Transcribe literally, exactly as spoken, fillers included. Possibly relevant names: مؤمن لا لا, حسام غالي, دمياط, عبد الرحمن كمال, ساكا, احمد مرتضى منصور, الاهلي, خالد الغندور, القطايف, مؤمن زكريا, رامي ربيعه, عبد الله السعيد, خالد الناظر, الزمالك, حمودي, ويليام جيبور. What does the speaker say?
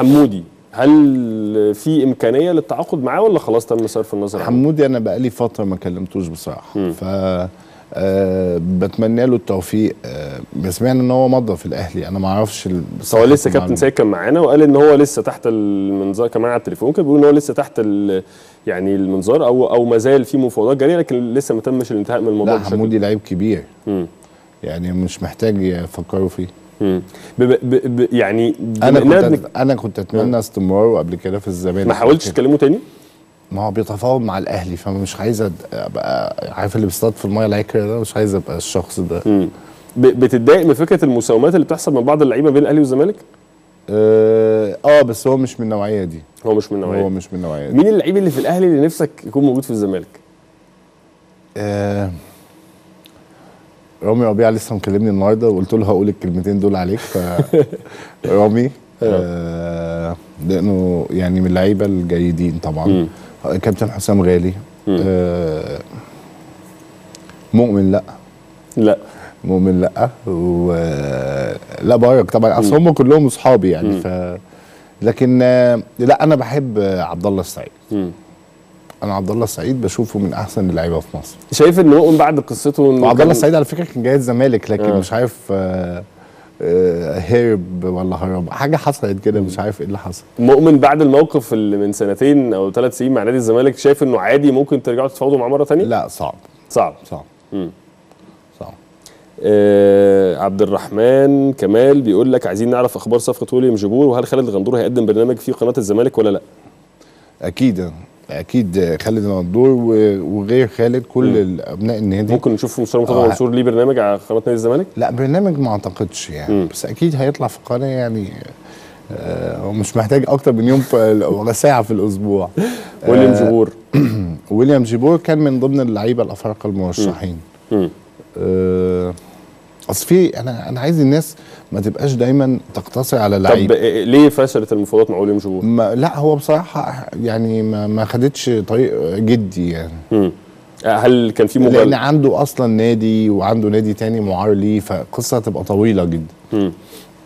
حمودي هل في امكانيه للتعاقد معاه ولا خلاص تم صرف النظر عنه؟ حمودي انا بقالي فتره ما كلمتوش بصراحه، ف أه بتمنى له التوفيق. أه سمعنا ان هو مضى في الاهلي، انا ما اعرفش. بس هو لسه كابتن ساكا كان معانا وقال ان هو لسه تحت المنظار، كمان على التليفون كان بيقول ان هو لسه تحت يعني المنظار او او ما زال في مفاوضات جاريه، لكن لسه ما تمش الانتهاء من الموضوع. لا حمودي لعيب كبير م. يعني مش محتاج يفكروا فيه. ب ب ب يعني انا كنت أتمنى انا كنت اتمنى استمراره قبل كده في الزمالك. ما حاولتش تكلمه تاني؟ ما هو بيتفاوض مع الاهلي، فمش عايز ابقى عارف اللي بيصطاد في الميه العكر ده، مش عايز ابقى الشخص ده. امم بتتضايق من فكره المساومات اللي بتحصل من بعض اللعيبه بين الاهلي والزمالك؟ اه, آه بس هو مش من النوعيه دي. هو مش من النوعيه هو مش من النوعيه دي. مين اللعيب اللي في الاهلي اللي نفسك يكون موجود في الزمالك؟ آه رامي ربيعه لسه مكلمني النهارده وقلت له هقول الكلمتين دول عليك. ف رامي آه لانه يعني من اللعيبه الجيدين طبعا. مم. كابتن حسام غالي. آه مؤمن لا لا مؤمن لا و لا بارك طبعا، اصل هم كلهم اصحابي يعني. مم. ف لكن آه لا انا بحب عبد الله السعيد. مم. انا عبد الله السعيد بشوفه من احسن اللعيبه في مصر. شايف ان مؤمن بعد قصته انه عبد الله السعيد على فكره كان جاي الزمالك، لكن آه. مش عارف آه هرب ولا هرب، حاجه حصلت كده مش عارف ايه اللي حصل. مؤمن بعد الموقف اللي من سنتين او ثلاث سنين مع نادي الزمالك، شايف انه عادي ممكن ترجعوا تتفاوضوا معاه مره ثانيه؟ لا صعب صعب صعب امم صعب. آه عبد الرحمن كمال بيقول لك عايزين نعرف اخبار صفقه ويليام جيبور، وهل خالد الغندور هيقدم برنامج في قناه الزمالك ولا لا؟ اكيد اكيد خالد الناظر وغير خالد كل ابناء النادي ممكن نشوف مستر مرتضى منصور ليه برنامج على قناه نادي الزمالك؟ لا برنامج ما اعتقدش يعني. مم. بس اكيد هيطلع في قناه يعني، هو آه مش محتاج اكتر من يوم ولا ساعه في الاسبوع. ويليام جيبور ويليام جيبور كان من ضمن اللعيبه الافارقه المرشحين. آه اصل في انا انا عايز الناس ما تبقاش دايما تقتصر على لعيبه. طب ليه فشلت المفاوضات مع ويليام جيبور؟ لا هو بصراحه يعني ما, ما خدتش طريق جدي يعني. امم هل كان في مبالغه؟ لان عنده اصلا نادي وعنده نادي تاني معار ليه، فقصه هتبقى طويله جدا. امم